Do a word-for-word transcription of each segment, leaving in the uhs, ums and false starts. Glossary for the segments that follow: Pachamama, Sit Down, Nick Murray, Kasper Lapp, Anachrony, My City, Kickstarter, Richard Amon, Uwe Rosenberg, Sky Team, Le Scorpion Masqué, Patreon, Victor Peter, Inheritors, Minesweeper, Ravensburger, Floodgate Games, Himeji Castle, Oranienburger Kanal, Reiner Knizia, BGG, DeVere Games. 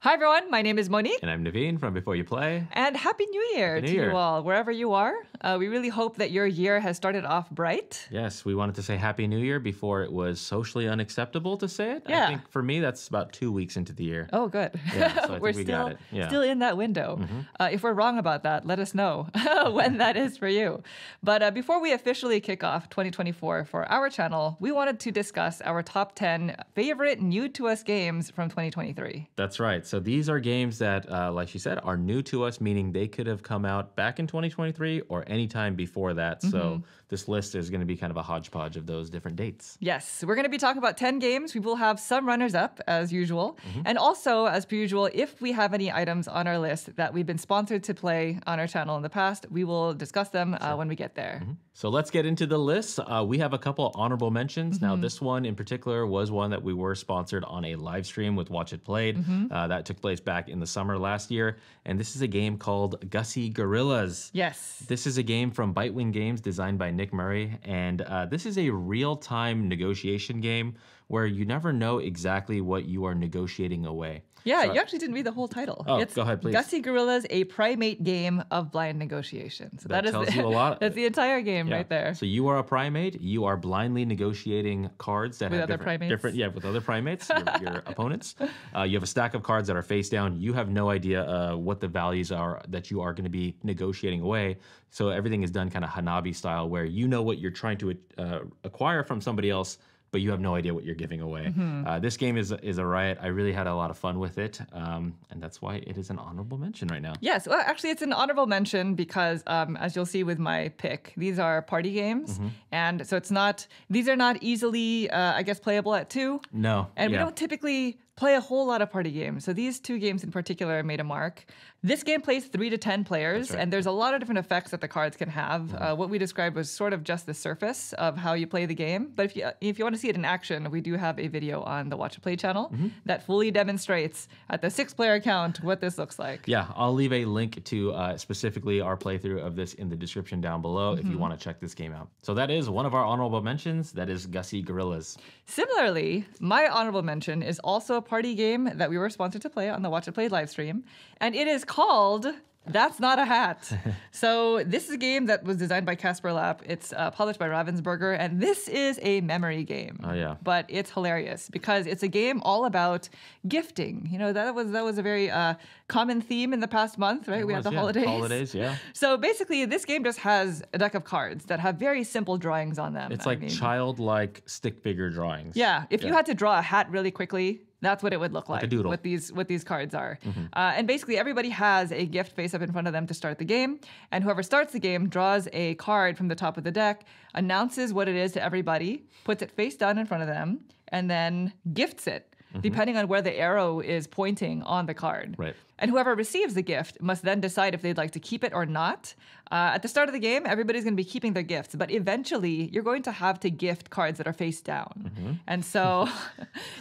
Hi, everyone. My name is Monique. And I'm Naveen from Before You Play. And Happy New Year Happy New to Year. you all, wherever you are. Uh, we really hope that your year has started off bright. Yes, we wanted to say Happy New Year before it was socially unacceptable to say it. Yeah. I think for me, that's about two weeks into the year. Oh, good. Yeah, so I We're think we still, got it. Yeah. still in that window. Mm-hmm. uh, if we're wrong about that, let us know when that is for you. But uh, before we officially kick off twenty twenty-four for our channel, we wanted to discuss our top ten favorite new-to-us games from twenty twenty-three. That's right. So these are games that, uh, like she said, are new to us, meaning they could have come out back in twenty twenty-three or any time before that. Mm-hmm. So this list is going to be kind of a hodgepodge of those different dates. Yes, we're going to be talking about ten games. We will have some runners-up, as usual. Mm-hmm. And also, as per usual, if we have any items on our list that we've been sponsored to play on our channel in the past, we will discuss them sure. uh, when we get there. Mm-hmm. So let's get into the list. Uh, we have a couple honorable mentions. Mm-hmm. Now, this one in particular was one that we were sponsored on a live stream with Watch It Played. Mm-hmm. uh, that That took place back in the summer last year. And this is a game called Gussy Gorillas. Yes. This is a game from Bitewing Games designed by Nick Murray. And uh, this is a real-time negotiation game where you never know exactly what you are negotiating away. Yeah, so you I, actually didn't read the whole title. Oh, it's go ahead, please. Gussy Gorillas, a primate game of blind negotiation. So that, that is tells the, you a lot. That's the entire game yeah. right there. So you are a primate. You are blindly negotiating cards that with have other different, primates. different, yeah, with other primates, your, your opponents. Uh, you have a stack of cards that are face down. You have no idea uh, what the values are that you are going to be negotiating away. So everything is done kind of Hanabi style, where you know what you're trying to uh, acquire from somebody else, but you have no idea what you're giving away. Mm-hmm. uh, this game is is a riot. I really had a lot of fun with it, um, and that's why it is an honorable mention right now. Yes, well, actually, it's an honorable mention because, um, as you'll see with my pick, these are party games, mm-hmm. and so it's not. These are not easily, uh, I guess, playable at two. No, and yeah. we don't typically play a whole lot of party games. So these two games in particular made a mark. This game plays three to ten players, right. and there's a lot of different effects that the cards can have. Mm-hmm. uh, what we described was sort of just the surface of how you play the game. But if you, if you want to see it in action, we do have a video on the Watch It Play channel mm-hmm. that fully demonstrates at the six-player count what this looks like. Yeah, I'll leave a link to uh, specifically our playthrough of this in the description down below mm-hmm. if you want to check this game out. So that is one of our honorable mentions. That is Gussy Gorillas. Similarly, my honorable mention is also a party game that we were sponsored to play on the Watch It Played live stream, and it is called That's Not a Hat. So this is a game that was designed by Kasper Lapp. It's uh, published by Ravensburger, and this is a memory game. Oh yeah. But it's hilarious because it's a game all about gifting. You know, that was that was a very uh, common theme in the past month, right? It we was, had the yeah. holidays. Holidays, yeah. So basically, this game just has a deck of cards that have very simple drawings on them. It's I like mean. childlike stick figure drawings. Yeah. If yeah. you had to draw a hat really quickly, that's what it would look like, like what these what these cards are. Mm-hmm. uh, and basically everybody has a gift face up in front of them to start the game, and whoever starts the game draws a card from the top of the deck, announces what it is to everybody, puts it face down in front of them, and then gifts it, mm-hmm. depending on where the arrow is pointing on the card. Right. And whoever receives the gift must then decide if they'd like to keep it or not. Uh, at the start of the game, everybody's going to be keeping their gifts, but eventually you're going to have to gift cards that are face down. Mm-hmm. And so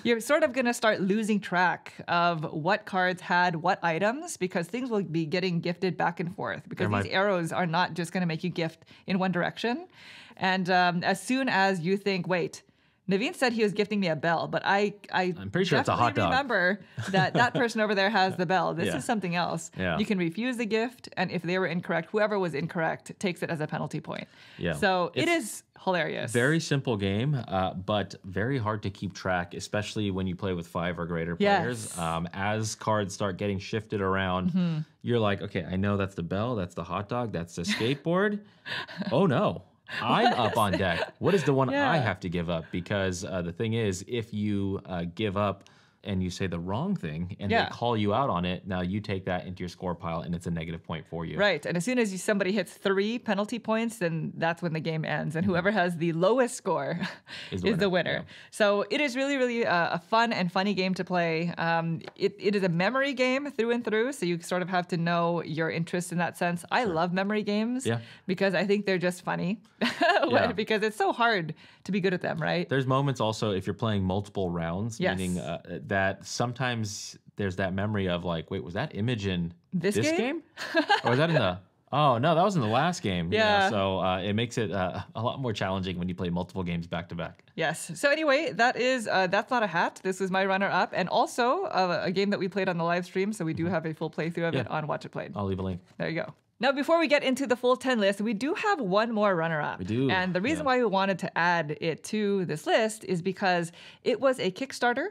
you're sort of going to start losing track of what cards had what items, because things will be getting gifted back and forth, because these arrows are not just going to make you gift in one direction. And um, as soon as you think, wait, Naveen said he was gifting me a bell, but I, I I'm pretty sure it's a hot dog. Remember that that person over there has the bell. This yeah. is something else. Yeah. You can refuse the gift, and if they were incorrect, whoever was incorrect takes it as a penalty point. Yeah. So it's it is hilarious. Very simple game, uh, but very hard to keep track, especially when you play with five or greater players. Yes. Um, as cards start getting shifted around, mm-hmm. you're like, okay, I know that's the bell, that's the hot dog, that's the skateboard. Oh, no. I'm up on deck. What is the one yeah. I have to give up? Because uh, the thing is, if you uh, give up and you say the wrong thing and yeah. they call you out on it, now you take that into your score pile and it's a negative point for you. Right. And as soon as you, somebody hits three penalty points, then that's when the game ends. And whoever has the lowest score is the is winner. The winner. Yeah. So it is really, really uh, a fun and funny game to play. Um, it, it is a memory game through and through. So you sort of have to know your interest in that sense. I sure. love memory games yeah. because I think they're just funny yeah. because it's so hard to be good at them, right? There's moments also if you're playing multiple rounds, yes. meaning uh, that that sometimes there's that memory of like, wait, was that image in this, this game? game? Or was that in the Oh, no, that was in the last game. Yeah. You know, so uh, it makes it uh, a lot more challenging when you play multiple games back to back. Yes. So anyway, that is uh, That's Not a Hat. This is my runner-up. And also uh, a game that we played on the live stream. So we do have a full playthrough of yeah. it on Watch It Played. I'll leave a link. There you go. Now, before we get into the full ten list, we do have one more runner-up. We do. And the reason yeah. why we wanted to add it to this list is because it was a Kickstarter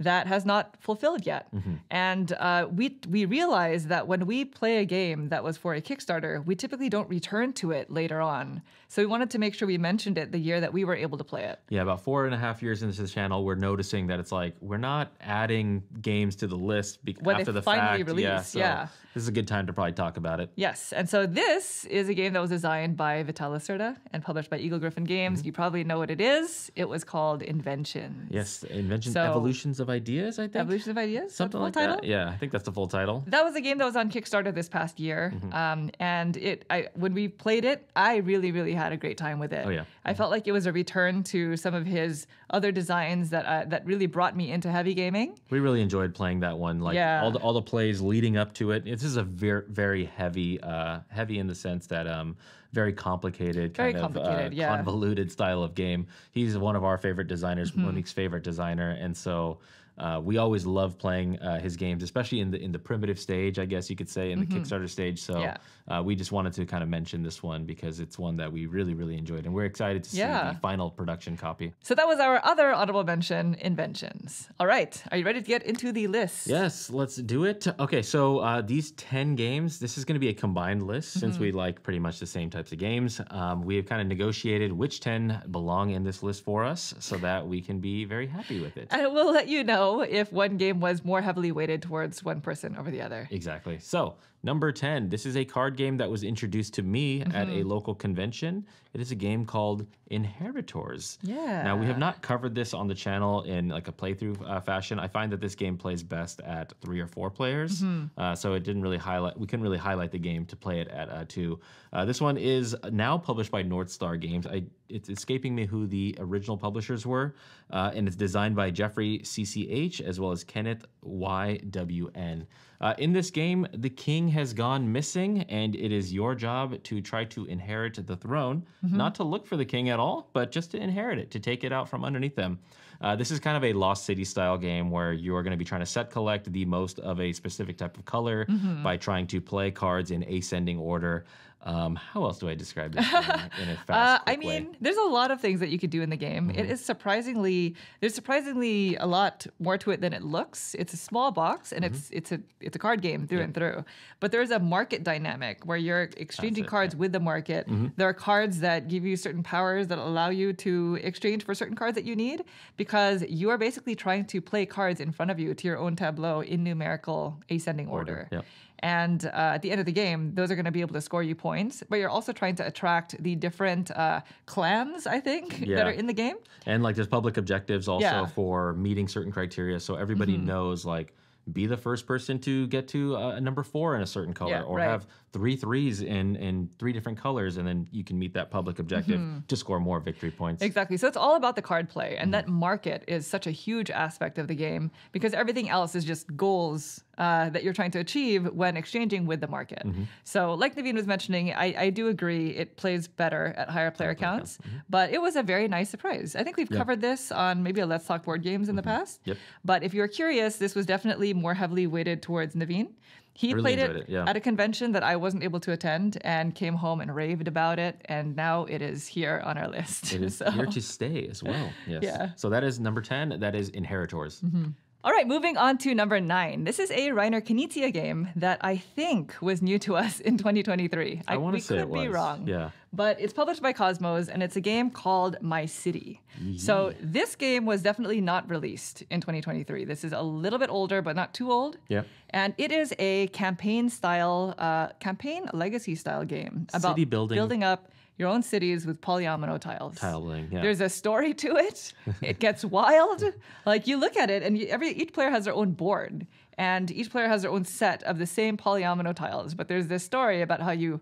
that has not fulfilled yet. Mm-hmm. And uh, we we realized that when we play a game that was for a Kickstarter, we typically don't return to it later on. So we wanted to make sure we mentioned it the year that we were able to play it. Yeah, about four and a half years into the channel, we're noticing that it's like, we're not adding games to the list be when after the finally fact. Release, yeah, so yeah. This is a good time to probably talk about it. Yes, and so this is a game that was designed by Vital Lacerda and published by Eagle-Gryphon Games. Mm-hmm. You probably know what it is. It was called Inventions. Yes, Inventions, so, Evolutions of Ideas, I think. Evolution of Ideas? Something like title? that. Yeah, I think that's the full title. That was a game that was on Kickstarter this past year. Mm-hmm. um, and it, I, when we played it, I really, really had a great time with it. Oh, yeah. I mm-hmm. felt like it was a return to some of his other designs that uh, that really brought me into heavy gaming. We really enjoyed playing that one. Like yeah. all, the, all the plays leading up to it. This is a very, very heavy, uh, heavy in the sense that... Um, Very complicated, kind Very complicated, of uh, yeah. convoluted style of game. He's one of our favorite designers, mm-hmm. Monique's favorite designer, and so uh, we always love playing uh, his games, especially in the in the primitive stage, I guess you could say, in mm-hmm. the Kickstarter stage. So yeah. uh, we just wanted to kind of mention this one because it's one that we really, really enjoyed, and we're excited to see yeah. the final production copy. So that was our other honorable mention, Inventions. All right, are you ready to get into the list? Yes, let's do it. Okay, so uh, these ten games, this is going to be a combined list mm-hmm. since we like pretty much the same type types of games. Um, we have kind of negotiated which ten belong in this list for us so that we can be very happy with it. And we'll let you know if one game was more heavily weighted towards one person over the other. Exactly. So number ten, this is a card game that was introduced to me mm-hmm. at a local convention. It is a game called Inheritors. Yeah. Now, we have not covered this on the channel in like a playthrough uh, fashion. I find that this game plays best at three or four players. Mm-hmm. uh, so it didn't really highlight, we couldn't really highlight the game to play it at uh, two. Uh, this one is now published by North Star Games. I, it's escaping me who the original publishers were. Uh, and it's designed by Jeffrey C C H as well as Kenneth Y W N. Uh, in this game, the king has gone missing, and it is your job to try to inherit the throne, mm-hmm. not to look for the king at all, but just to inherit it, to take it out from underneath them. Uh, this is kind of a Lost City-style game where you're going to be trying to set collect the most of a specific type of color mm-hmm. by trying to play cards in ascending order. Um, how else do I describe this game in a fast uh, I mean, way? There's a lot of things that you could do in the game. Mm-hmm. It is surprisingly, there's surprisingly a lot more to it than it looks. It's a small box, and mm-hmm. it's it's a it's a card game through yeah. and through. But there's a market dynamic where you're exchanging it, cards yeah. with the market. Mm-hmm. There are cards that give you certain powers that allow you to exchange for certain cards that you need, because you are basically trying to play cards in front of you to your own tableau in numerical ascending order. order. Yep. And uh, at the end of the game, those are going to be able to score you points. But you're also trying to attract the different uh, clans, I think, yeah. that are in the game. And like there's public objectives also yeah. for meeting certain criteria. So everybody mm-hmm. knows, like, be the first person to get to uh, number four in a certain color, yeah, or right. have three threes in, in three different colors, and then you can meet that public objective mm-hmm. to score more victory points. Exactly. So it's all about the card play, and mm-hmm. that market is such a huge aspect of the game because everything else is just goals uh, that you're trying to achieve when exchanging with the market. Mm-hmm. So like Naveen was mentioning, I, I do agree it plays better at higher player higher counts, player count. Mm-hmm. but it was a very nice surprise. I think we've yeah. covered this on maybe a Let's Talk Board Games in mm-hmm. the past, yep. but if you're curious, this was definitely more heavily weighted towards Naveen. He really played it, it yeah. at a convention that I wasn't able to attend and came home and raved about it, and now it is here on our list. It is so. Here to stay as well. Yes. Yeah. So that is number ten. That is Inheritors. Mm-hmm. All right, moving on to number nine. This is a Reiner Knizia game that I think was new to us in twenty twenty-three. I, I want to say it was. We could be wrong. Yeah. But it's published by Cosmos, and it's a game called My City. Yeah. So this game was definitely not released in twenty twenty-three. This is a little bit older, but not too old. Yeah. And it is a campaign-style, uh, campaign legacy-style game about city building, building up your own cities with polyomino tiles. Tiling, yeah. There's a story to it. It gets wild. Like, you look at it, and you, every each player has their own board. And each player has their own set of the same polyomino tiles. But there's this story about how you,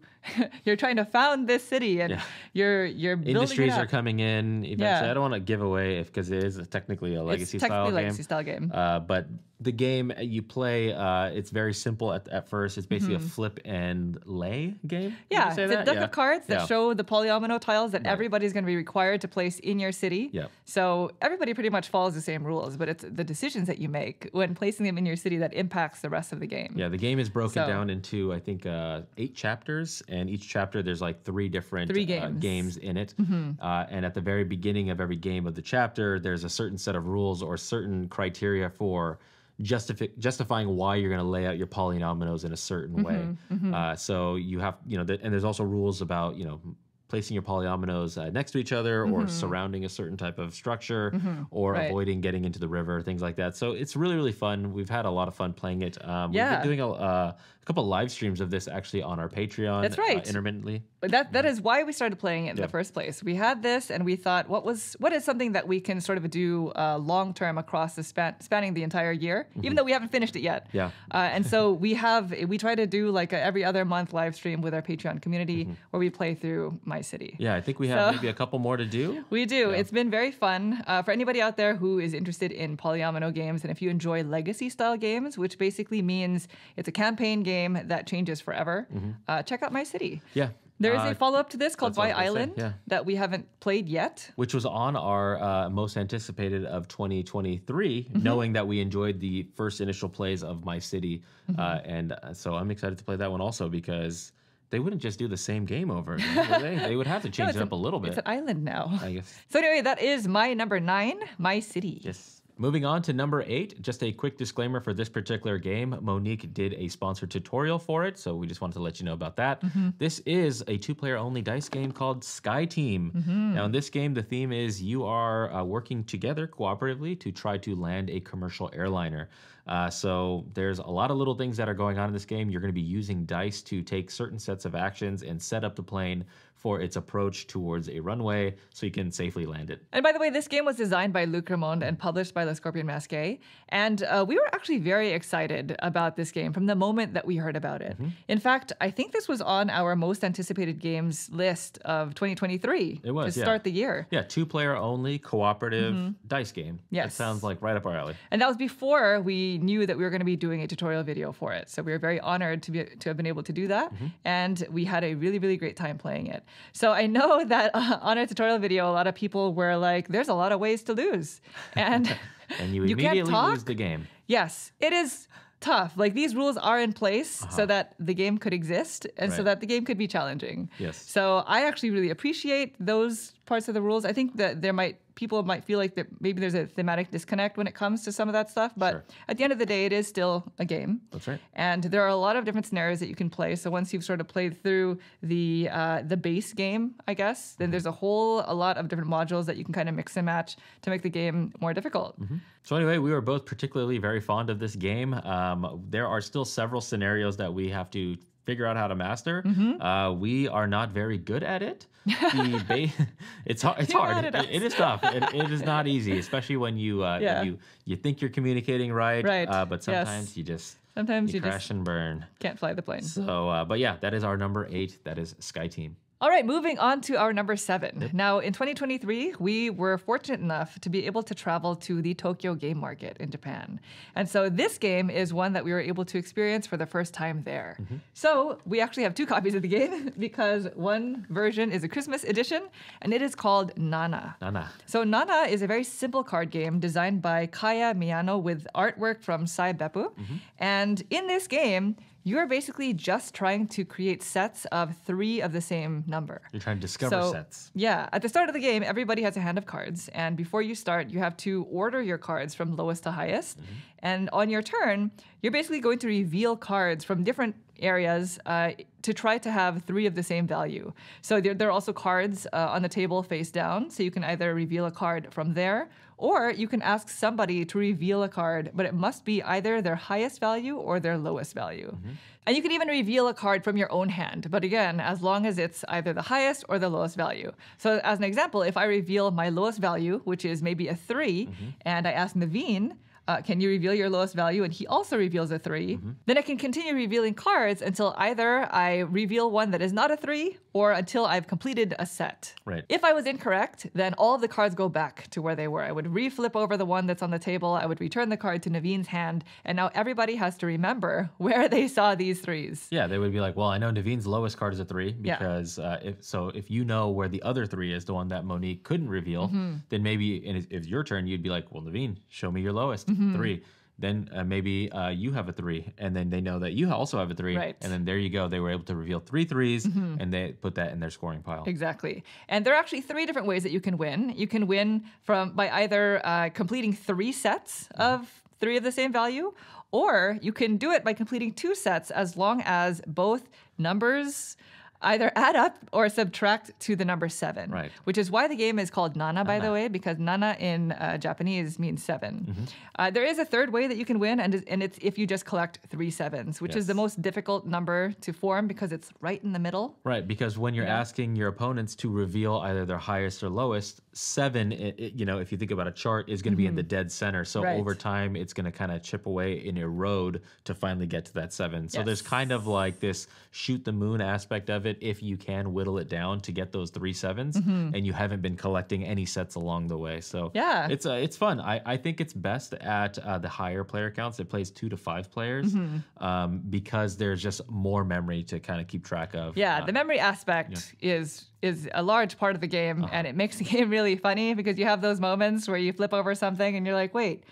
you're trying to found this city, and yeah. you're you're building Industries it up. Are coming in eventually. Yeah. I don't want to give away if because it is a technically a legacy-style game. It's technically a legacy-style game. game. Uh, but the game you play, uh, it's very simple at, at first. It's basically mm-hmm. a flip and lay game. Yeah, it's that? a deck yeah. of cards that yeah. show the polyomino tiles that right. everybody's going to be required to place in your city. Yeah. So everybody pretty much follows the same rules, but it's the decisions that you make when placing them in your city that impacts the rest of the game. Yeah, the game is broken so, down into, I think, uh, eight chapters, and each chapter there's like three different three games. Uh, games in it. Mm-hmm. uh, and at the very beginning of every game of the chapter, there's a certain set of rules or certain criteria for Justifi- justifying why you're going to lay out your polynomials in a certain mm-hmm, way. Mm-hmm. Uh, so you have, you know, th- and there's also rules about, you know, placing your polyominoes uh, next to each other mm-hmm. or surrounding a certain type of structure mm-hmm. or right. avoiding getting into the river, things like that. So it's really, really fun. We've had a lot of fun playing it. Um, yeah. We've been doing a, uh, a couple of live streams of this actually on our Patreon. That's right. Uh, intermittently. But that, that yeah. is why we started playing it in yeah. the first place. We had this and we thought, what was what is something that we can sort of do uh, long-term across the span, spanning the entire year, mm-hmm. even though we haven't finished it yet. Yeah. Uh, and so we have, we try to do like a every other month live stream with our Patreon community mm-hmm. where we play through My City. Yeah, I think we have so, maybe a couple more to do. We do. Yeah. It's been very fun. Uh, for anybody out there who is interested in polyomino games, and if you enjoy legacy-style games, which basically means it's a campaign game that changes forever, mm-hmm. uh, check out My City. Yeah. There is uh, a follow-up to this called My Island yeah. that we haven't played yet. Which was on our uh, most anticipated of twenty twenty-three, mm-hmm. knowing that we enjoyed the first initial plays of My City. Mm-hmm. Uh, and uh, so I'm excited to play that one also because they wouldn't just do the same game over again, would they? They would have to change no, it up an, a little bit. It's an island now. I guess. So anyway, that is my number nine, My City. Yes. Moving on to number eight, just a quick disclaimer for this particular game. Monique did a sponsored tutorial for it, so we just wanted to let you know about that. Mm-hmm. This is a two-player only dice game called Sky Team. Mm-hmm. Now in this game, the theme is you are uh, working together cooperatively to try to land a commercial airliner. Uh, so there's a lot of little things that are going on in this game. You're going to be using dice to take certain sets of actions and set up the plane for its approach towards a runway so you can safely land it. And by the way, this game was designed by Luc Ramond and published by Le Scorpion Masqué. And uh, we were actually very excited about this game from the moment that we heard about it. Mm-hmm. In fact, I think this was on our most anticipated games list of twenty twenty-three. It was, to yeah. start the year. Yeah, two-player only cooperative mm-hmm. dice game. Yes. That sounds like right up our alley. And that was before we knew that we were going to be doing a tutorial video for it. So we were very honored to be to have been able to do that. Mm-hmm. And we had a really, really great time playing it. So I know that uh, on our tutorial video, a lot of people were like, there's a lot of ways to lose. And, and you immediately you can't talk. lose the game. Yes, it is tough. Like, these rules are in place uh-huh. so that the game could exist and right. so that the game could be challenging. Yes. So I actually really appreciate those parts of the rules. I think that there might people might feel like that maybe there's a thematic disconnect when it comes to some of that stuff, but sure. at the end of the day, it is still a game. That's right. And there are a lot of different scenarios that you can play. So once you've sort of played through the uh, the base game, I guess, then mm-hmm. there's a whole a lot of different modules that you can kind of mix and match to make the game more difficult. Mm-hmm. So anyway, we were both particularly very fond of this game. Um, there are still several scenarios that we have to figure out how to master. Mm-hmm. Uh, we are not very good at it. The ba- it's hard. It's hard. It, it is tough. It, it is not easy, especially when you uh, yeah. you you think you're communicating right, right. Uh, but sometimes yes. you just sometimes you, you crash just and burn. Can't fly the plane. So, uh, but yeah, that is our number eight. That is Sky Team. All right, moving on to our number seven. Yep. Now, in twenty twenty-three, we were fortunate enough to be able to travel to the Tokyo Game Market in Japan. And so this game is one that we were able to experience for the first time there. Mm-hmm. So we actually have two copies of the game because one version is a Christmas edition, and it is called Nana. Nana. So Nana is a very simple card game designed by Kaya Miyano with artwork from Sai Beppu. Mm-hmm. And in this game, you're basically just trying to create sets of three of the same number. You're trying to discover so, sets. Yeah. At the start of the game, everybody has a hand of cards. And before you start, you have to order your cards from lowest to highest. Mm-hmm. And on your turn, you're basically going to reveal cards from different areas uh, to try to have three of the same value. So there, there are also cards uh, on the table face down. So you can either reveal a card from there, or you can ask somebody to reveal a card, but it must be either their highest value or their lowest value. Mm-hmm. And you can even reveal a card from your own hand. But again, as long as it's either the highest or the lowest value. So as an example, if I reveal my lowest value, which is maybe a three, mm-hmm. and I ask Naveen, Uh, can you reveal your lowest value? And he also reveals a three. Mm-hmm. Then I can continue revealing cards until either I reveal one that is not a three or until I've completed a set. Right. If I was incorrect, then all of the cards go back to where they were. I would re-flip over the one that's on the table. I would return the card to Naveen's hand. And now everybody has to remember where they saw these threes. Yeah, they would be like, well, I know Naveen's lowest card is a three because yeah. uh, if so if you know where the other three is, the one that Monique couldn't reveal, mm-hmm. then maybe and if it's your turn, you'd be like, well, Naveen, show me your lowest. Mm-hmm. Three. Then uh, maybe uh, you have a three, and then they know that you also have a three. Right. And then there you go. They were able to reveal three threes, mm-hmm. and they put that in their scoring pile. Exactly. And there are actually three different ways that you can win. You can win from by either uh, completing three sets of three of the same value, or you can do it by completing two sets as long as both numbers either add up or subtract to the number seven, right. which is why the game is called Nana, by Nana. the way, because Nana in uh, Japanese means seven. Mm-hmm. Uh, there is a third way that you can win, and, and it's if you just collect three sevens, which yes. is the most difficult number to form because it's right in the middle. Right, because when you're yeah. asking your opponents to reveal either their highest or lowest, seven, it, it, you know, if you think about a chart, is going to mm-hmm. be in the dead center. So right. over time, it's going to kind of chip away and erode to finally get to that seven. So yes. there's kind of like this shoot the moon aspect of it. It if you can whittle it down to get those three sevens, mm-hmm. and you haven't been collecting any sets along the way. So yeah, it's uh, it's fun. I, I think it's best at uh, the higher player counts. It plays two to five players mm-hmm. um, because there's just more memory to kind of keep track of. Yeah, uh, the memory aspect yeah. is... is a large part of the game, uh-huh. and it makes the game really funny because you have those moments where you flip over something and you're like, wait,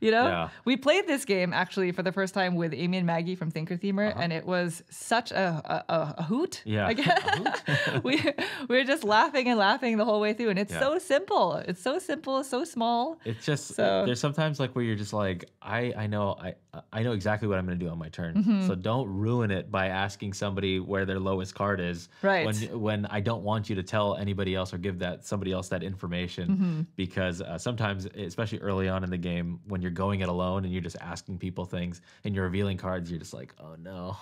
you know? Yeah. We played this game, actually, for the first time with Amy and Maggie from Thinker Themer, uh-huh. and it was such a, a, a hoot. Yeah, like, a hoot. we, we were just laughing and laughing the whole way through, and it's yeah. so simple. It's so simple, so small. It's just, so. There's sometimes like where you're just like, I, I know I, I know exactly what I'm going to do on my turn, mm-hmm. so don't ruin it by asking somebody where their lowest card is. Right. When, when I don't want you to tell anybody else or give that somebody else that information mm-hmm. because uh, sometimes, especially early on in the game, when you're going it alone and you're just asking people things and you're revealing cards, you're just like, oh no,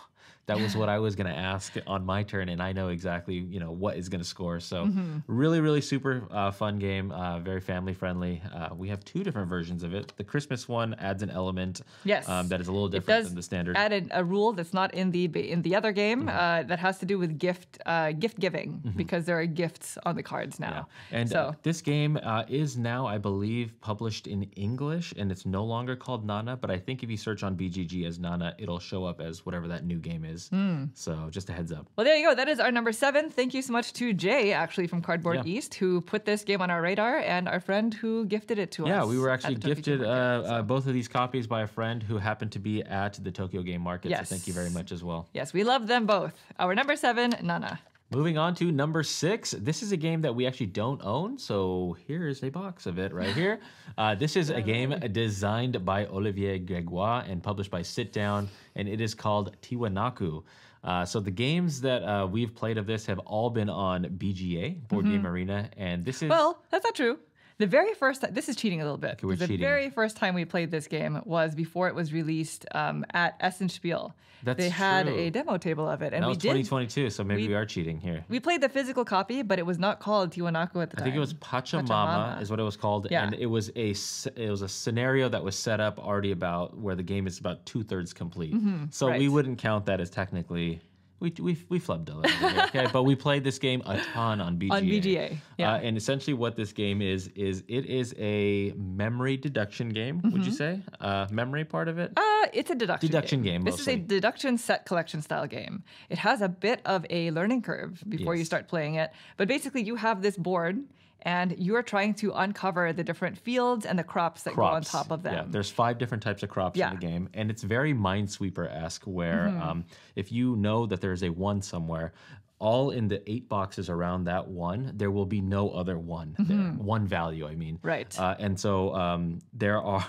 that was what I was going to ask on my turn, and I know exactly, you know, what is going to score. So mm-hmm. really, really super uh, fun game, uh, very family friendly. Uh, we have two different versions of it. The Christmas one adds an element yes. um, that is a little different than the standard. It does add a rule that's not in the in the other game mm-hmm. uh, that has to do with gift uh, gift giving. Mm-hmm. Because there are gifts on the cards now. Yeah. And so. uh, this game uh, is now, I believe, published in English, and it's no longer called Nana, but I think if you search on B G G as Nana, it'll show up as whatever that new game is. Mm. So just a heads up. Well, there you go. That is our number seven. Thank you so much to Jay, actually, from Cardboard yeah. East, who put this game on our radar, and our friend who gifted it to yeah, us. Yeah, we were actually gifted uh, market, so. uh, both of these copies by a friend who happened to be at the Tokyo Game Market, yes. so thank you very much as well. Yes, we love them both. Our number seven, Nana. Moving on to number six. This is a game that we actually don't own, so here's a box of it right here. Uh, this is a game designed by Olivier Gregoire and published by Sit Down, and it is called Tiwanaku. Uh, so the games that uh, we've played of this have all been on B G A, Board mm-hmm. Game Arena, and this is... Well, that's not true. The very first time, this is cheating a little bit. Okay, we're the cheating. very first time we played this game was before it was released um, at Essen Spiel. That's They had true. a demo table of it. And, and that we was twenty twenty-two, did, so maybe we, we are cheating here. We played the physical copy, but it was not called Tiwanaku at the time. I think it was Pachamama, Pachamama. is what it was called. Yeah. And it was, a, it was a scenario that was set up already about where the game is about two-thirds complete. Mm-hmm, so right. we wouldn't count that as technically... We, we, we flubbed a little bit, okay? But we played this game a ton on B G A. On B G A, yeah. Uh, and essentially what this game is, is it is a memory deduction game, mm-hmm. would you say? Uh, memory part of it? Uh, it's a deduction, deduction game. game this mostly. is a deduction set collection style game. It has a bit of a learning curve before yes. you start playing it. But basically you have this board... and you're trying to uncover the different fields and the crops that crops. go on top of them. Yeah, there's five different types of crops yeah. in the game, and it's very Minesweeper-esque, where mm-hmm. um, if you know that there's a one somewhere, all in the eight boxes around that one, there will be no other one. Mm-hmm. there. One value, I mean. Right. Uh, and so um, there are...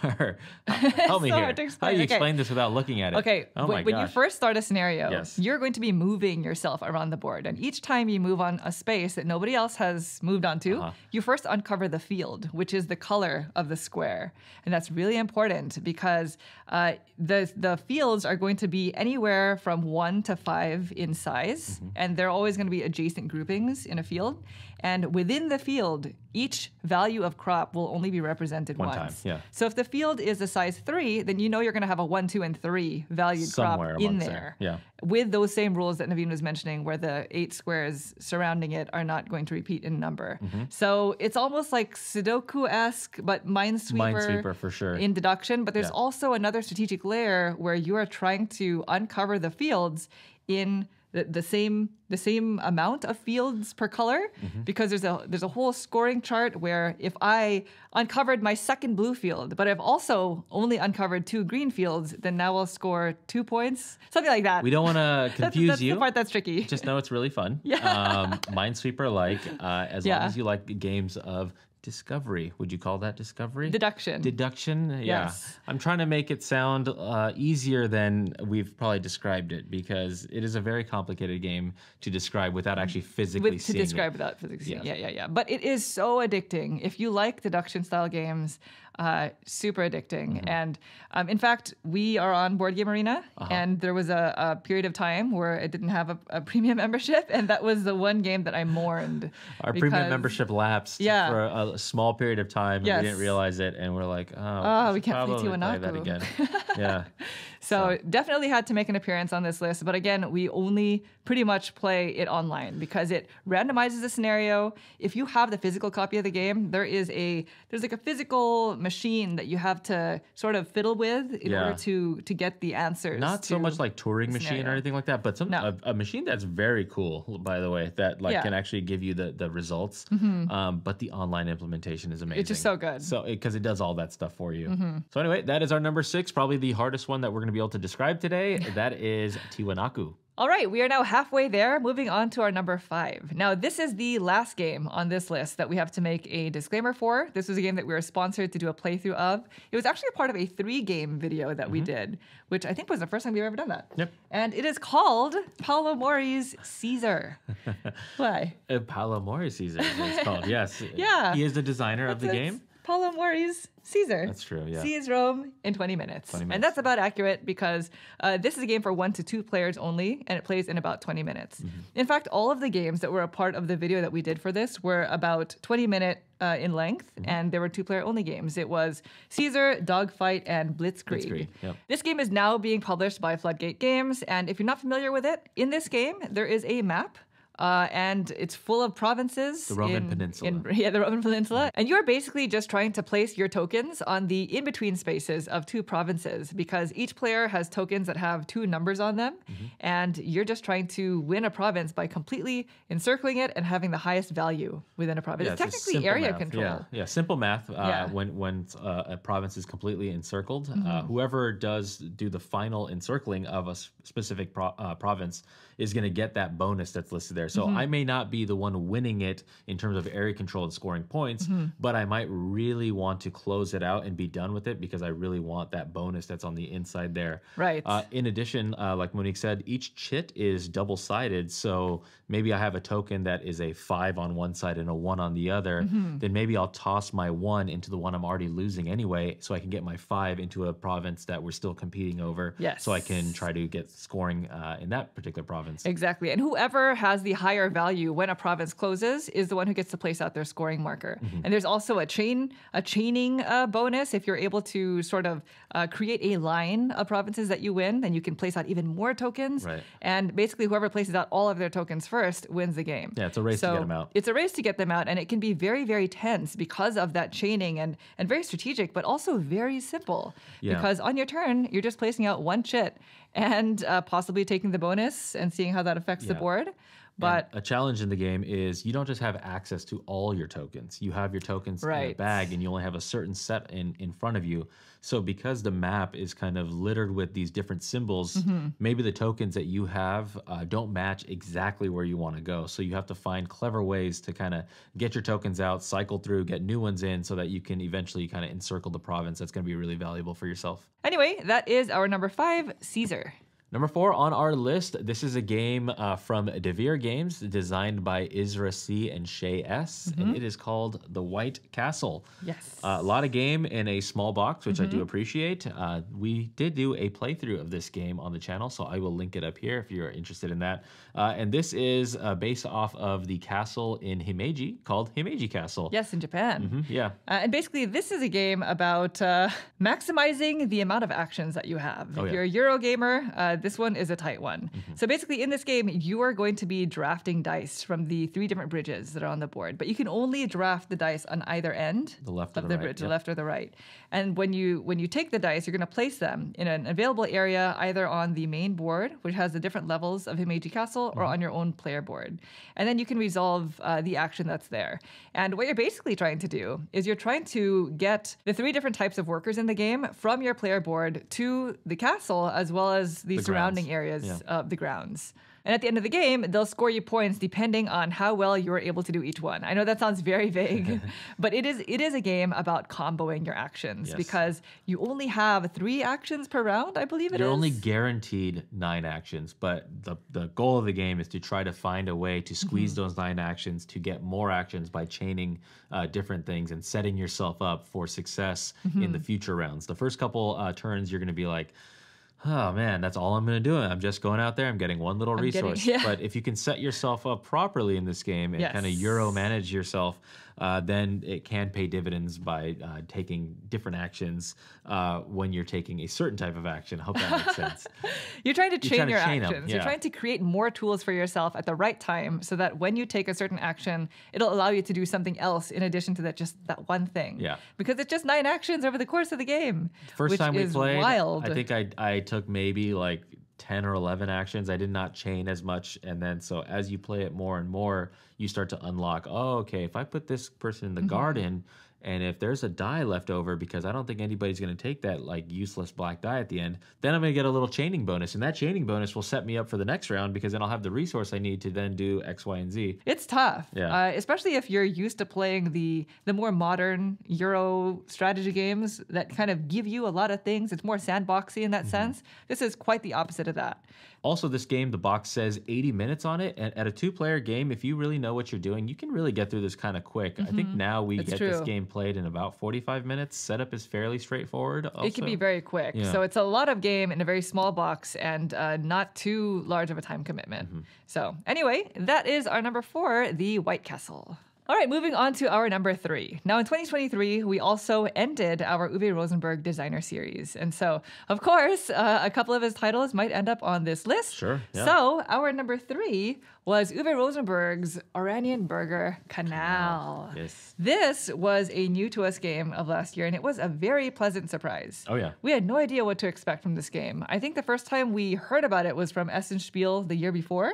help me so here. How do you okay. explain this without looking at it? Okay. Oh when, my when you first start a scenario, yes. you're going to be moving yourself around the board. And each time you move on a space that nobody else has moved onto, uh-huh. you first uncover the field, which is the color of the square. And that's really important because uh, the, the fields are going to be anywhere from one to five in size. Mm-hmm. And they're always going to be adjacent groupings in a field. And within the field, each value of crop will only be represented One once. Time, yeah. So if the field is a size three, then you know you're going to have a one, two, and three valued Somewhere crop in there. there. Yeah. With those same rules that Naveen was mentioning, where the eight squares surrounding it are not going to repeat in number. Mm-hmm. So it's almost like Sudoku-esque, but Minesweeper, Minesweeper for sure. in deduction. But there's yeah. also another strategic layer where you are trying to uncover the fields in the, the same the same amount of fields per color, mm-hmm. because there's a there's a whole scoring chart where if I uncovered my second blue field, but I've also only uncovered two green fields, then now I'll score two points, something like that. We don't want to confuse that's, that's you. That's the part that's tricky. Just know it's really fun. Yeah. Um, Minesweeper, like uh, as yeah. long as you like the games of discovery. Would you call that discovery? Deduction. Deduction, yeah. Yes. I'm trying to make it sound uh, easier than we've probably described it, because it is a very complicated game to describe without actually physically With, seeing it. To describe it. without physically yeah. seeing it, yeah, yeah, yeah. But it is so addicting. If you like deduction-style games, Uh, super addicting. Mm-hmm. And um, in fact, we are on Board Game Arena, uh-huh. and there was a, a period of time where it didn't have a, a premium membership, and that was the one game that I mourned. Our because, premium membership lapsed yeah. for a, a small period of time, and yes. we didn't realize it, and we're like, oh, oh we, we can't play Tiwanaku. Play that again. yeah. So, so definitely had to make an appearance on this list, but again, we only pretty much play it online because it randomizes the scenario. If you have the physical copy of the game, there is a there's like a physical machine that you have to sort of fiddle with in yeah. order to to get the answers. Not so much like Turing machine or anything like that, but some no. a, a machine that's very cool, by the way, that like yeah. can actually give you the the results. Mm-hmm. Um, but the online implementation is amazing. It's just so good. So because it, it does all that stuff for you. Mm-hmm. So anyway, that is our number six, probably the hardest one that we're going to be able to describe today. That is Tiwanaku. All right, we are now halfway there, moving on to our number five. Now, this is the last game on this list that we have to make a disclaimer for. This was a game that we were sponsored to do a playthrough of. It was actually a part of a three-game video that mm-hmm. we did, which I think was the first time we've ever done that. Yep. And it is called Paolo Mori's Caesar. Why? Uh, Paolo Mori's Caesar is called, yes. Yeah. He is the designer That's of the game. Paolo Mori's Caesar. That's true, yeah. Sees Rome in twenty minutes. twenty minutes. And that's about accurate because uh, this is a game for one to two players only, and it plays in about twenty minutes. Mm-hmm. In fact, all of the games that were a part of the video that we did for this were about twenty minute uh, in length, mm-hmm. and there were two-player only games. It was Caesar, Dogfight, and Blitzkrieg. Blitzkrieg yep. This game is now being published by Floodgate Games, and if you're not familiar with it, in this game, there is a map. Uh, and it's full of provinces. The Roman in, Peninsula. In, yeah, the Roman Peninsula. And you're basically just trying to place your tokens on the in-between spaces of two provinces because each player has tokens that have two numbers on them. Mm-hmm. And you're just trying to win a province by completely encircling it and having the highest value within a province. Yeah, it's, it's technically area math. control. Yeah, yeah, simple math. Uh, yeah. When, when uh, a province is completely encircled, mm-hmm. uh, whoever does do the final encircling of a specific pro uh, province is going to get that bonus that's listed there. So mm-hmm. I may not be the one winning it in terms of area control and scoring points, mm-hmm. but I might really want to close it out and be done with it because I really want that bonus that's on the inside there. Right. Uh, in addition, uh, like Monique said, each chit is double-sided. So maybe I have a token that is a five on one side and a one on the other. Mm-hmm. Then maybe I'll toss my one into the one I'm already losing anyway so I can get my five into a province that we're still competing over. Yes. So I can try to get scoring uh, in that particular province. Exactly. And whoever has the higher value when a province closes is the one who gets to place out their scoring marker. Mm-hmm. And there's also a chain, a chaining uh, bonus. If you're able to sort of uh, create a line of provinces that you win, then you can place out even more tokens. Right. And basically whoever places out all of their tokens first wins the game. Yeah, it's a race so to get them out. It's a race to get them out, and it can be very, very tense because of that chaining and, and very strategic, but also very simple. Yeah. Because on your turn, you're just placing out one chit and uh, possibly taking the bonus and seeing how that affects yeah. the board. But and a challenge in the game is you don't just have access to all your tokens. You have your tokens right. in a bag, and you only have a certain set in, in front of you. So because the map is kind of littered with these different symbols, mm-hmm. maybe the tokens that you have uh, don't match exactly where you want to go. So you have to find clever ways to kind of get your tokens out, cycle through, get new ones in so that you can eventually kind of encircle the province. That's going to be really valuable for yourself. Anyway, that is our number five, Caesar. Number four on our list, this is a game uh, from Devere Games, designed by Isra C. and Shay S. Mm-hmm. And it is called The White Castle. Yes. Uh, a lot of game in a small box, which mm-hmm. I do appreciate. Uh, we did do a playthrough of this game on the channel, so I will link it up here if you're interested in that. Uh, and this is uh, based off of the castle in Himeji called Himeji Castle. Yes, in Japan. Mm-hmm, yeah. Uh, and basically, this is a game about uh, maximizing the amount of actions that you have. Oh, if yeah. you're a Euro gamer, uh, this one is a tight one. Mm-hmm. So basically, in this game, you are going to be drafting dice from the three different bridges that are on the board, but you can only draft the dice on either end the left of the, the right. bridge, yep. the left or the right. And when you when you take the dice, you're going to place them in an available area, either on the main board, which has the different levels of Himeji Castle, mm-hmm. or on your own player board. And then you can resolve uh, the action that's there. And what you're basically trying to do is you're trying to get the three different types of workers in the game from your player board to the castle, as well as the, the surrounding grounds. areas yeah. of the grounds. And at the end of the game, they'll score you points depending on how well you were able to do each one. I know that sounds very vague, but it is it is a game about comboing your actions, yes. because you only have three actions per round, I believe it You're is. You're only guaranteed nine actions, but the, the goal of the game is to try to find a way to squeeze mm-hmm. those nine actions to get more actions by chaining uh, different things and setting yourself up for success mm-hmm. in the future rounds. The first couple uh, turns, you're going to be like, oh man, that's all I'm going to do. I'm just going out there. I'm getting one little I'm resource. Getting, yeah. But if you can set yourself up properly in this game and yes. kind of Euro manage yourself, uh, then it can pay dividends by uh, taking different actions uh, when you're taking a certain type of action. I hope that makes sense. You're trying to chain your actions. Them, yeah. You're trying to create more tools for yourself at the right time so that when you take a certain action, it'll allow you to do something else in addition to that just that one thing. Yeah. Because it's just nine actions over the course of the game. First which time we is played, wild. I think I, I took maybe like ten or eleven actions. I did not chain as much. And then so as you play it more and more, you start to unlock, oh, okay, if I put this person in the mm-hmm. garden, and if there's a die left over, because I don't think anybody's going to take that like useless black die at the end, then I'm going to get a little chaining bonus. And that chaining bonus will set me up for the next round because then I'll have the resource I need to then do X, Y, and Z. It's tough, yeah. uh, especially if you're used to playing the, the more modern Euro strategy games that kind of give you a lot of things. It's more sandboxy in that mm-hmm. sense. This is quite the opposite of that. Also, this game, the box says eighty minutes on it. And at a two-player game, if you really know what you're doing, you can really get through this kind of quick. Mm-hmm. I think now we That's get true. This game played in about forty-five minutes. Setup is fairly straightforward. Also. It can be very quick. Yeah. So it's a lot of game in a very small box and uh, not too large of a time commitment. Mm-hmm. So anyway, that is our number four, The White Castle. All right, moving on to our number three. Now, in twenty twenty-three, we also ended our Uwe Rosenberg designer series. And so, of course, uh, a couple of his titles might end up on this list. Sure. Yeah. So our number three was Uwe Rosenberg's Oranienburger Kanal. Yes. This was a new-to-us game of last year, and it was a very pleasant surprise. Oh, yeah. We had no idea what to expect from this game. I think the first time we heard about it was from Essen Spiel the year before,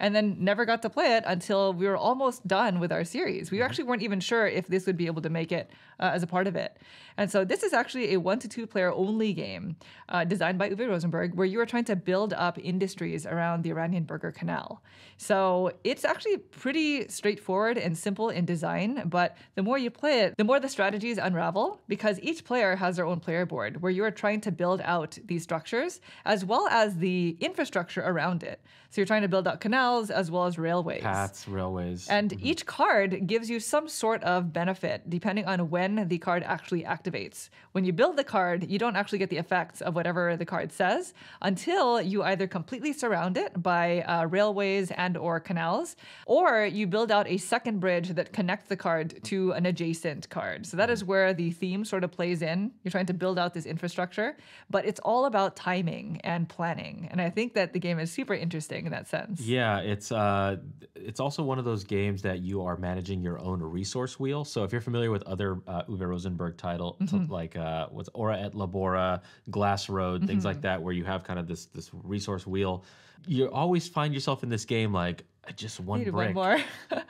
and then never got to play it until we were almost done with our series. We actually weren't even sure if this would be able to make it uh, as a part of it. And so this is actually a one to two player only game uh, designed by Uwe Rosenberg, where you are trying to build up industries around the Oranienburger Kanal. So it's actually pretty straightforward and simple in design, but the more you play it, the more the strategies unravel, because each player has their own player board where you are trying to build out these structures as well as the infrastructure around it. So you're trying to build out canals as well as railways. Paths, railways. And mm-hmm. each card gives you some sort of benefit depending on when the card actually activates. When you build the card, you don't actually get the effects of whatever the card says until you either completely surround it by uh, railways and or canals, or you build out a second bridge that connects the card to an adjacent card. So that is where the theme sort of plays in. You're trying to build out this infrastructure, but it's all about timing and planning. And I think that the game is super interesting in that sense. Yeah, it's uh, it's also one of those games that you are managing your own resource wheel. So if you're familiar with other uh, Uwe Rosenberg title, mm-hmm. like uh, what's Ora et Labora, Glass Road, mm-hmm. things like that, where you have kind of this this resource wheel, you always find yourself in this game like, just one brick, one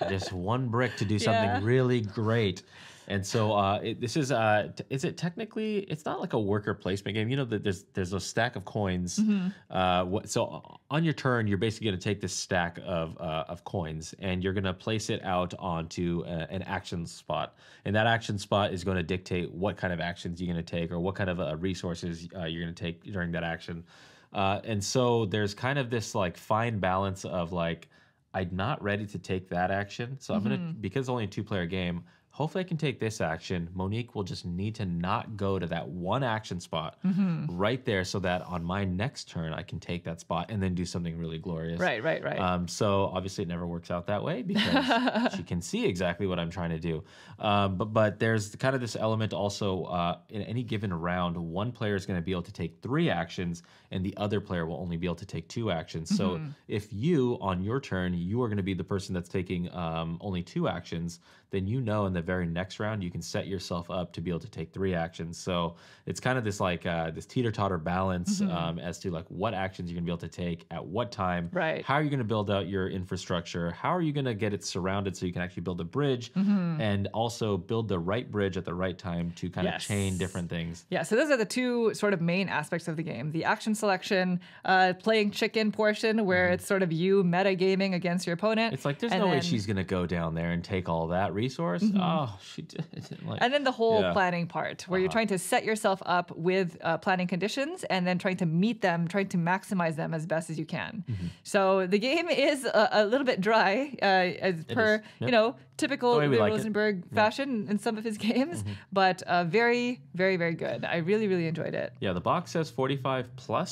just one brick to do yeah. something really great. And so uh, it, this is, uh, t is it technically, it's not like a worker placement game. You know, that there's there's a stack of coins. Mm-hmm. uh, what, so on your turn, you're basically going to take this stack of, uh, of coins, and you're going to place it out onto a, an action spot. And that action spot is going to dictate what kind of actions you're going to take or what kind of uh, resources uh, you're going to take during that action. Uh, and so there's kind of this like fine balance of like, I'm not ready to take that action. So mm-hmm. I'm going to, because it's only a two player game, hopefully I can take this action. Monique will just need to not go to that one action spot mm-hmm. right there so that on my next turn I can take that spot and then do something really glorious. Right, right, right. Um, so obviously it never works out that way because she can see exactly what I'm trying to do. Um, but, but there's kind of this element also uh, in any given round, one player is going to be able to take three actions and the other player will only be able to take two actions. So mm-hmm. if you, on your turn, you are going to be the person that's taking um, only two actions, then you know in the very next round you can set yourself up to be able to take three actions. So it's kind of this like uh, this teeter-totter balance mm-hmm. um, as to like what actions you're going to be able to take at what time. Right. How are you going to build out your infrastructure? How are you going to get it surrounded so you can actually build a bridge mm-hmm. and also build the right bridge at the right time to kind yes. of chain different things. Yeah, so those are the two sort of main aspects of the game. The action selection, uh, playing chicken portion where mm-hmm. it's sort of you metagaming against your opponent. It's like there's and no then... way she's going to go down there and take all that resource. Mm-hmm. Oh, she didn't like. And then the whole yeah. planning part where uh-huh. you're trying to set yourself up with uh, planning conditions and then trying to meet them, trying to maximize them as best as you can. Mm-hmm. So the game is a, a little bit dry uh, as it per, yep. you know, typical Uwe like Rosenberg it. fashion yeah. in some of his games, mm-hmm. but uh, very, very, very good. I really, really enjoyed it. Yeah, the box says forty-five plus.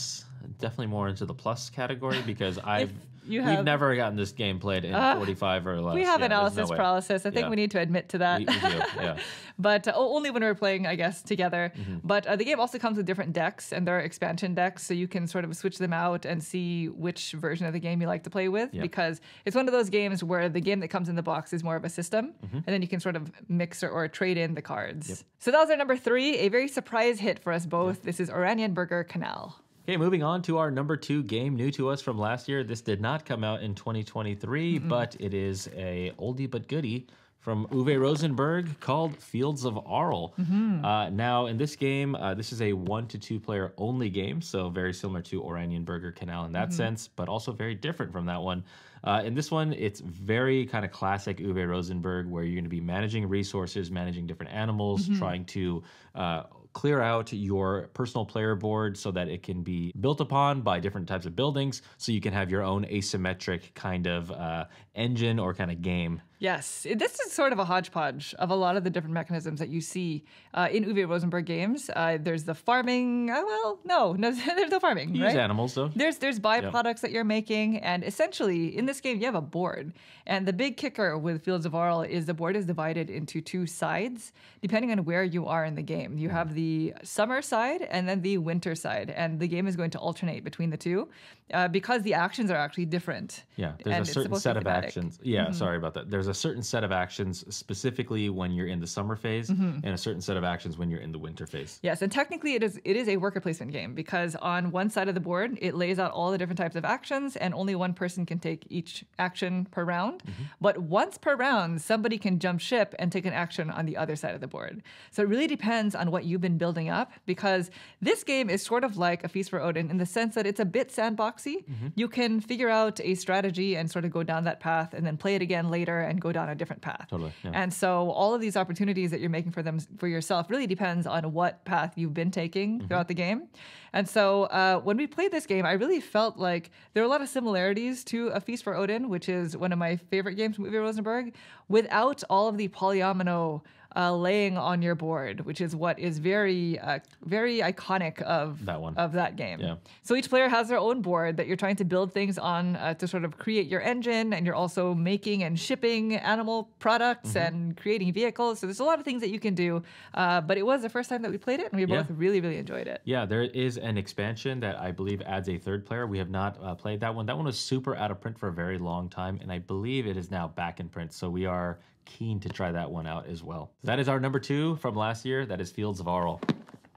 Definitely more into the plus category because I've... You have, We've never gotten this game played in uh, forty-five or less. We have yeah, analysis no paralysis. I think yeah. we need to admit to that. We, we do. Yeah. But uh, only when we're playing, I guess, together. Mm-hmm. But uh, the game also comes with different decks, and there are expansion decks, so you can sort of switch them out and see which version of the game you like to play with, yep. because it's one of those games where the game that comes in the box is more of a system, mm-hmm. and then you can sort of mix or, or trade in the cards. Yep. So that was our number three, a very surprise hit for us both. Yep. This is Oranienburger Kanal. Okay, moving on to our number two game, new to us from last year. This did not come out in twenty twenty-three, mm-hmm. but it is a oldie but goodie from Uwe Rosenberg called Fields of Arle. Mm-hmm. Uh, now, in this game, uh, this is a one to two player only game, so very similar to Oranienburger Kanal in that mm-hmm. sense, but also very different from that one. Uh, in this one, it's very kind of classic Uwe Rosenberg, where you're going to be managing resources, managing different animals, mm-hmm. trying to... Uh, clear out your personal player board so that it can be built upon by different types of buildings so you can have your own asymmetric kind of uh, engine or kind of game. Yes, this is sort of a hodgepodge of a lot of the different mechanisms that you see uh, in Uwe Rosenberg games. Uh, there's the farming. Uh, well, no, no, there's no farming. You right? use animals, though. There's there's byproducts yep. that you're making, and essentially in this game you have a board. And the big kicker with Fields of Arle is the board is divided into two sides depending on where you are in the game. You have the summer side and then the winter side, and the game is going to alternate between the two uh, because the actions are actually different. Yeah, there's and a certain set of actions. Yeah, mm-hmm. sorry about that. There's There's a certain set of actions specifically when you're in the summer phase mm-hmm. and a certain set of actions when you're in the winter phase. Yes, and technically it is it is a worker placement game because on one side of the board, it lays out all the different types of actions and only one person can take each action per round. Mm-hmm. But once per round, somebody can jump ship and take an action on the other side of the board. So it really depends on what you've been building up because this game is sort of like A Feast for Odin in the sense that it's a bit sandboxy. Mm-hmm. You can figure out a strategy and sort of go down that path and then play it again later and go down a different path. Totally, yeah. And so all of these opportunities that you're making for them for yourself really depends on what path you've been taking mm-hmm. throughout the game. And so uh, when we played this game, I really felt like there were a lot of similarities to A Feast for Odin, which is one of my favorite games from Uwe Rosenberg, without all of the polyomino Uh, laying on your board, which is what is very, uh, very iconic of that one. of that game. Yeah. So each player has their own board that you're trying to build things on uh, to sort of create your engine, and you're also making and shipping animal products mm-hmm. and creating vehicles. So there's a lot of things that you can do, uh, but it was the first time that we played it, and we yeah. both really, really enjoyed it. Yeah, there is an expansion that I believe adds a third player. We have not uh, played that one. That one was super out of print for a very long time, and I believe it is now back in print, so we are keen to try that one out as well. That is our number two from last year. That is Fields of Arle.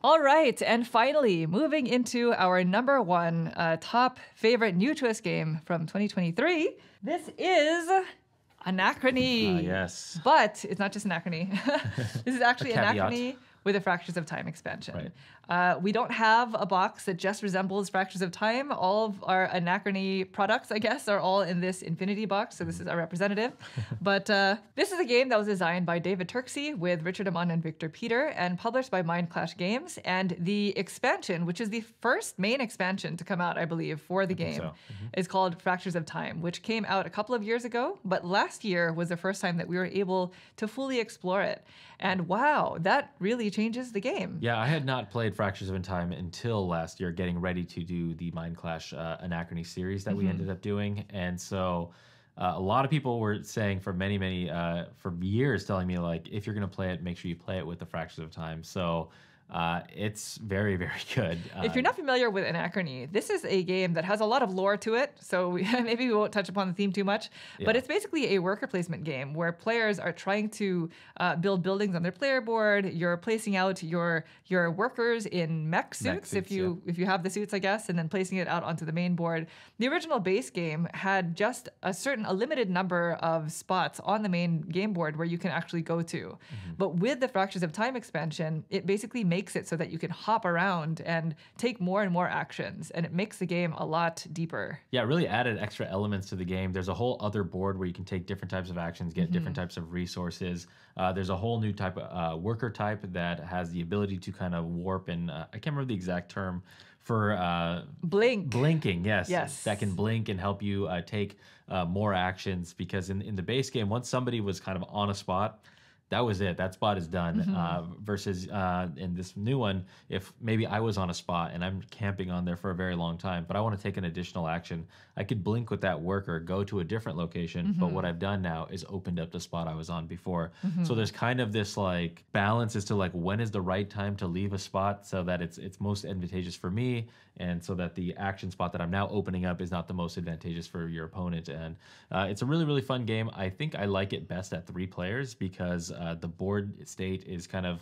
All right, and finally, moving into our number one uh, top favorite new to us game from twenty twenty-three. This is Anachrony. Uh, yes. But it's not just Anachrony. This is actually Anachrony with a Fractures of Time expansion. Right. Uh, we don't have a box that just resembles Fractures of Time. All of our Anachrony products, I guess, are all in this Infinity box, so this is our representative. But uh, this is a game that was designed by David Turksey with Richard Amon and Victor Peter and published by Mind Clash Games. And the expansion, which is the first main expansion to come out, I believe, for the I game, so. mm-hmm. is called Fractures of Time, which came out a couple of years ago. But last year was the first time that we were able to fully explore it. And wow, that really changes the game. Yeah, I had not played Fractures of Time until last year, getting ready to do the Mind Clash uh, Anachrony series that mm-hmm. we ended up doing. And so uh, a lot of people were saying for many, many, uh, for years telling me, like, if you're going to play it, make sure you play it with the Fractures of Time. So uh, it's very, very good. Uh, if you're not familiar with Anachrony, this is a game that has a lot of lore to it. So we, maybe we won't touch upon the theme too much, yeah. but it's basically a worker placement game where players are trying to uh, build buildings on their player board. You're placing out your your workers in mech suits, mech suits if you yeah. if you have the suits, I guess, and then placing it out onto the main board. The original base game had just a certain, a limited number of spots on the main game board where you can actually go to. Mm-hmm. But with the Fractures of Time expansion, it basically makes makes it so that you can hop around and take more and more actions, and it makes the game a lot deeper. Yeah, it really added extra elements to the game. There's a whole other board where you can take different types of actions, get mm-hmm. different types of resources. Uh, there's a whole new type of uh, worker type that has the ability to kind of warp, and uh, I can't remember the exact term for uh, blink. Blinking, yes, yes, that can blink and help you uh, take uh, more actions, because in in the base game, once somebody was kind of on a spot, that was it. That spot is done. Mm-hmm. uh, versus uh, in this new one, if maybe I was on a spot and I'm camping on there for a very long time, but I want to take an additional action, I could blink with that worker, go to a different location. Mm-hmm. But what I've done now is opened up the spot I was on before. Mm-hmm. So there's kind of this like balance as to like when is the right time to leave a spot so that it's it's most advantageous for me, and so that the action spot that I'm now opening up is not the most advantageous for your opponent. And uh, it's a really, really fun game. I think I like it best at three players because Uh, the board state is kind of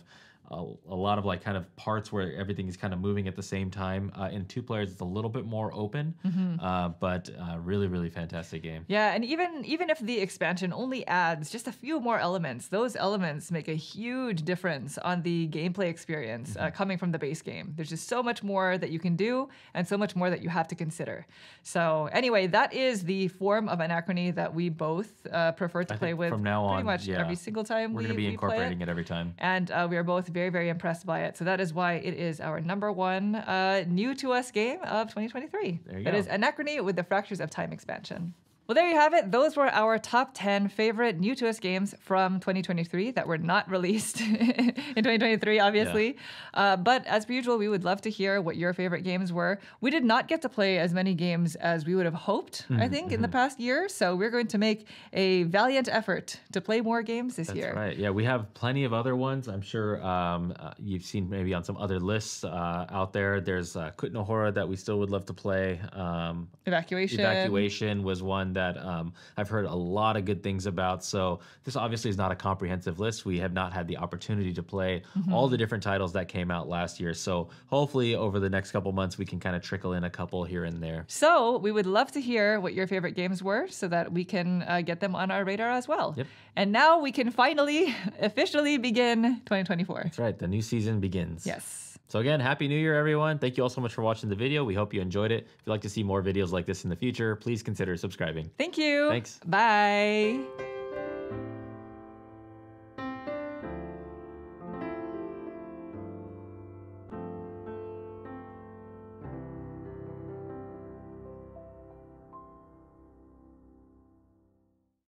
a, a lot of like kind of parts where everything is kind of moving at the same time. Uh, in two players, it's a little bit more open, mm-hmm. uh, but uh, really, really fantastic game. Yeah, and even even if the expansion only adds just a few more elements, those elements make a huge difference on the gameplay experience mm-hmm. uh, coming from the base game. There's just so much more that you can do and so much more that you have to consider. So anyway, that is the form of Anachrony that we both uh, prefer to I play with from now on, pretty much yeah. every single time we We're going to be incorporating it. it every time. And uh, we are both very, very impressed by it. So that is why it is our number one uh, new to us game of twenty twenty-three. There you that go. Is Anachrony with the Fractures of Time expansion. Well, there you have it. Those were our top ten favorite new to us games from twenty twenty-three that were not released in twenty twenty-three, obviously. Yeah. Uh, but as per usual, we would love to hear what your favorite games were. We did not get to play as many games as we would have hoped, mm-hmm, I think, mm-hmm. in the past year. So we're going to make a valiant effort to play more games this That's year. That's right. Yeah, we have plenty of other ones. I'm sure um, uh, you've seen maybe on some other lists uh, out there. There's uh, Kutnohora that we still would love to play. Um, Evacuation. Evacuation was one that that um, I've heard a lot of good things about. So this obviously is not a comprehensive list. We have not had the opportunity to play mm-hmm. all the different titles that came out last year. So hopefully over the next couple months, we can kind of trickle in a couple here and there. So we would love to hear what your favorite games were so that we can uh, get them on our radar as well. Yep. And now we can finally officially begin twenty twenty-four. That's right. The new season begins. Yes. So again, Happy New Year, everyone. Thank you all so much for watching the video. We hope you enjoyed it. If you'd like to see more videos like this in the future, please consider subscribing. Thank you. Thanks. Bye.